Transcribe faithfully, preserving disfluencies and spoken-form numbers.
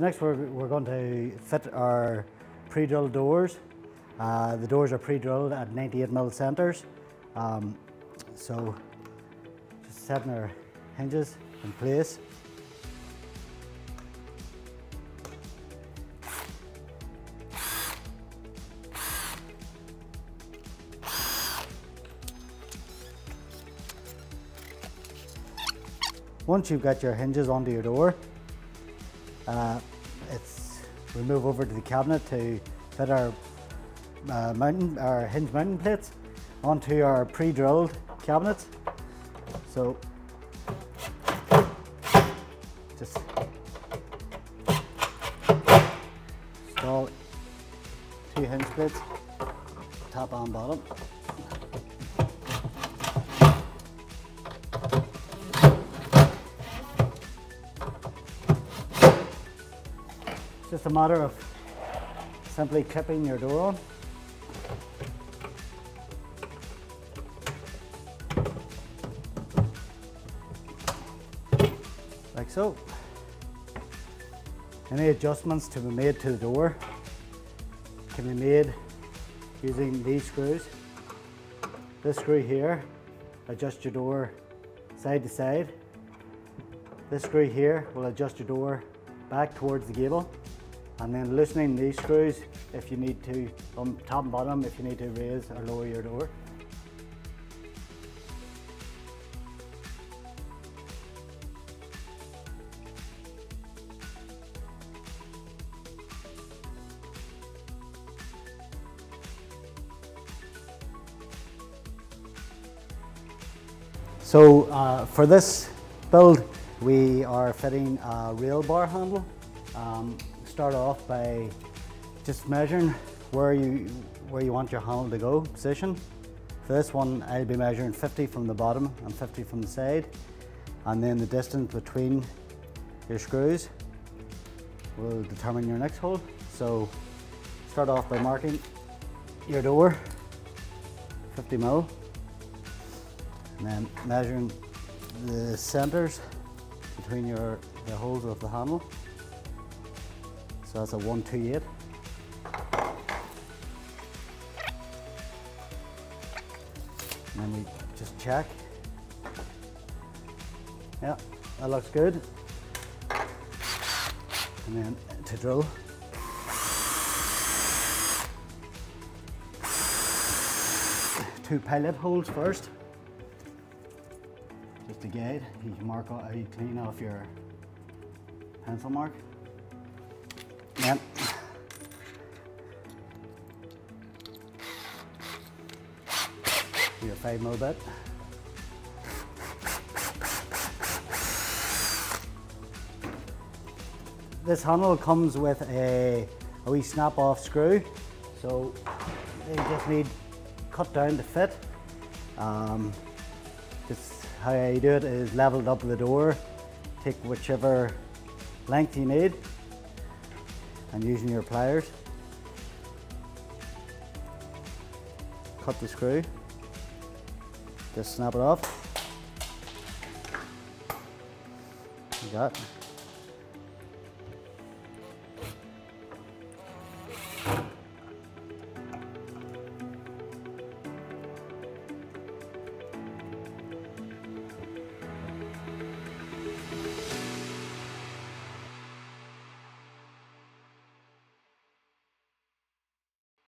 So next we're, we're going to fit our pre-drilled doors. Uh, the doors are pre-drilled at ninety-eight millimeter centers. Um, so just setting our hinges in place. Once you've got your hinges onto your door, uh, it's, we move over to the cabinet to fit our, uh, mounting, our hinge mounting plates onto our pre-drilled cabinets. So just install two hinge plates, top and bottom. It's just a matter of simply clipping your door on. Like so. Any adjustments to be made to the door can be made using these screws. This screw here adjusts your door side to side. This screw here will adjust your door back towards the gable. And then loosening these screws if you need to, on top and bottom, if you need to raise or lower your door. So uh, for this build, we are fitting a rail bar handle. Um, Start off by just measuring where you where you want your handle to go, position. For this one, I'll be measuring fifty from the bottom and fifty from the side, and then the distance between your screws will determine your next hole. So start off by marking your door, fifty mil, and then measuring the centers between your the holes of the handle. So that's a one twenty-eight. And then we just check. Yeah, that looks good. And then to drill. Two pilot holes first. Just a guide. You can mark out, you clean off your pencil mark. Yep. Do a five mil bit. This handle comes with a, a wee snap off screw, so they just need cut down to fit. Um, just how I do it is leveled up the door, take whichever length you need, and using your pliers, cut the screw, just snap it off, like that.